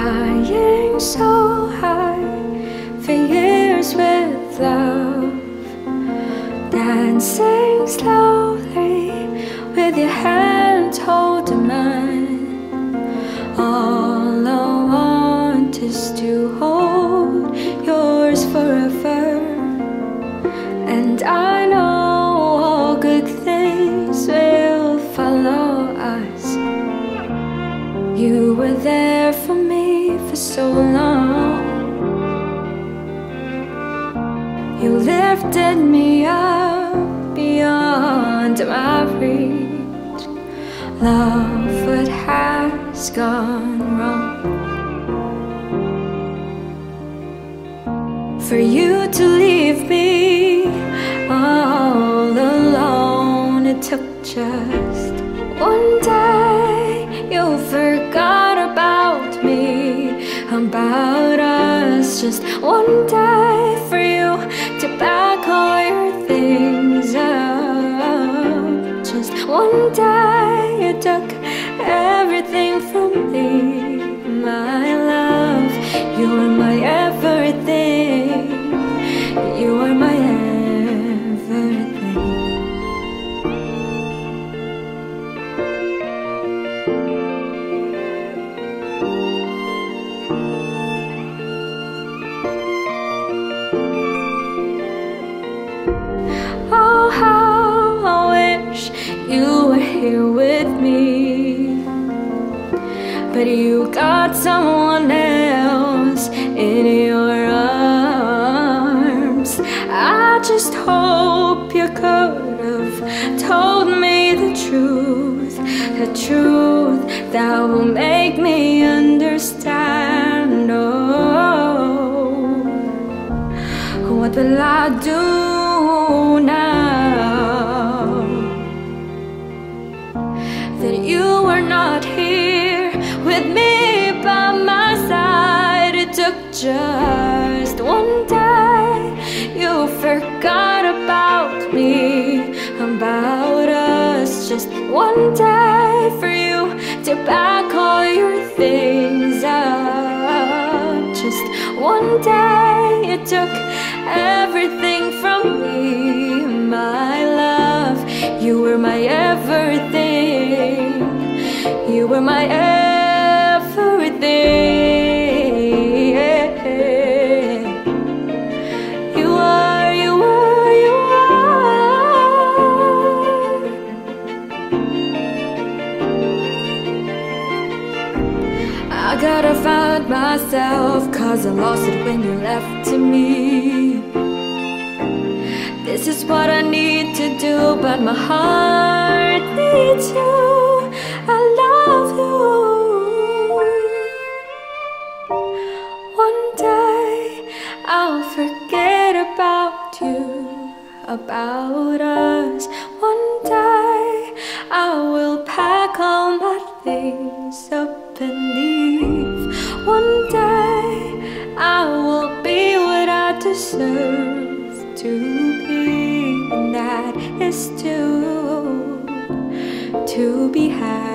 flying so high, for years with love, dancing slowly with your hand holding mine. All I want is to hold yours forever, and I know all good things will follow us. You were there for me for so long. You lifted me up beyond my reach. Love, what has gone wrong? For you to leave me all alone, it took just one day. You forgot about me, about us. Just one day for you to pack all your things up. Just one day you took everything from me, my love. You were my everything. You were my everything. Here with me, but you got someone else in your arms. I just hope you could have told me the truth that will make me understand. Oh, what will I do now? That you were not here with me by my side. It took just one day. You forgot about me, about us. Just one day for you to pack all your things up. Just one day you took everything from me, my love. You were my everything. You were my everything. You are, you are, you are. I gotta find myself, 'cause I lost it when you left to me. This is what I need to do, but my heart needs you. One day I'll forget about you, about us. One day I will pack all my things up and leave. One day I will be what I deserve to be, and that is to be happy.